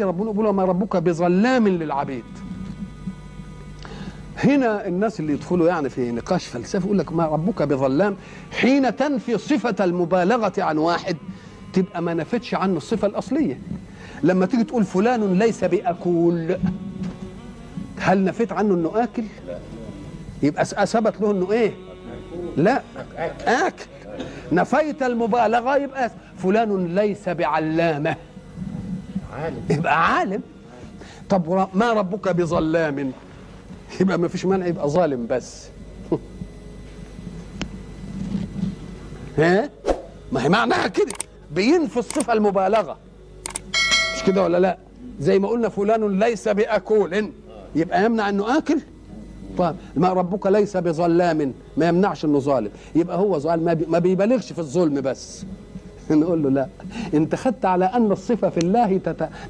ربنا يقول وما ربك بظلام للعبيد. هنا الناس اللي يدخلوا يعني في نقاش فلسفي يقول لك ما ربك بظلام حين تنفي صفة المبالغة عن واحد تبقى ما نفتش عنه الصفة الأصلية. لما تيجي تقول فلان ليس بأكول، هل نفيت عنه انه آكل؟ يبقى اثبت له انه ايه؟ لا، آكل. نفيت المبالغة يبقى فلان ليس بعلامة، يبقى عالم. طب ما ربك بظلام، يبقى ما فيش مانع يبقى ظالم بس. ها؟ ما هي معناها كده بينفي الصفة المبالغة، مش كده ولا لا؟ زي ما قلنا فلان ليس بأكول، يبقى يمنع انه آكل؟ طب ما ربك ليس بظلام ما يمنعش انه ظالم، يبقى هو ظالم ما بيبالغش في الظلم بس. نقول له لا، انت خدت على ان الصفة في الله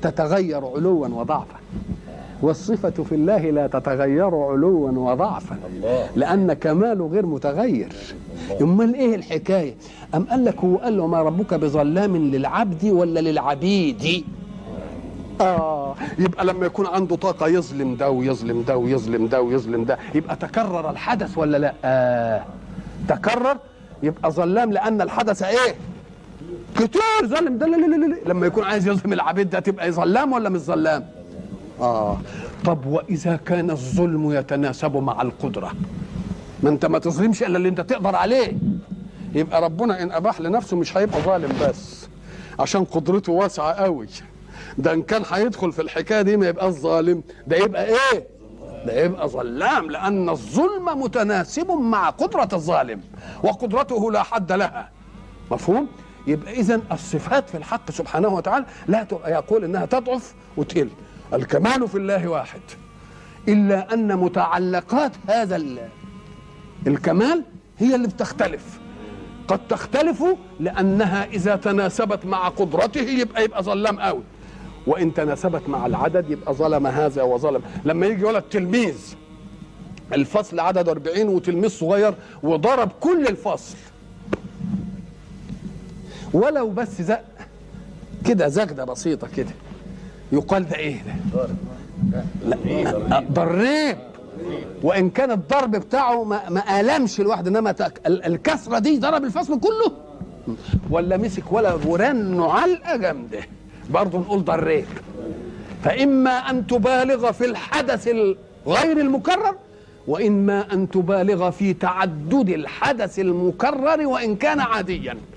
تتغير علوا وضعفا، والصفة في الله لا تتغير علوا وضعفا، لأن كماله غير متغير. أمال إيه الحكاية؟ أم قال لك هو قال له ما ربك بظلام للعبد ولا للعبيد؟ يبقى لما يكون عنده طاقة يظلم ده ويظلم ده ويظلم ده ويظلم ده، يبقى تكرر الحدث ولا لا؟ تكرر، يبقى ظلام لأن الحدث إيه؟ كتير. ظلم ده لما يكون عايز يظلم العبيد ده تبقى ظلام ولا مش ظلام؟ طب وإذا كان الظلم يتناسب مع القدرة، ما أنت ما تظلمش إلا اللي أنت تقدر عليه، يبقى ربنا إن أباح لنفسه مش هيبقى ظالم بس عشان قدرته واسعة قوي. ده إن كان هيدخل في الحكاية دي ما يبقى ظالم، ده يبقى إيه؟ ده يبقى ظلام، لأن الظلم متناسب مع قدرة الظالم وقدرته لا حد لها. مفهوم؟ يبقى إذا الصفات في الحق سبحانه وتعالى لا يقول إنها تضعف وتقل. الكمال في الله واحد، إلا أن متعلقات هذا الكمال هي اللي بتختلف. قد تختلف لأنها إذا تناسبت مع قدرته يبقى ظلام قوي، وإن تناسبت مع العدد يبقى ظلم هذا وظلم. لما يجي يقول التلميذ الفصل عدد 40 وتلميذ صغير وضرب كل الفصل، ولو بس زق كده زجدة بسيطة كده، يقال ده ايه ده؟ ضرب، وان كان الضرب بتاعه ما ألمش الواحد، انما الكسره دي ضرب الفصل كله، ولا مسك ولا وران علقه جامده، برضه نقول ضرب. فاما ان تبالغ في الحدث غير المكرر، واما ان تبالغ في تعدد الحدث المكرر وان كان عاديا.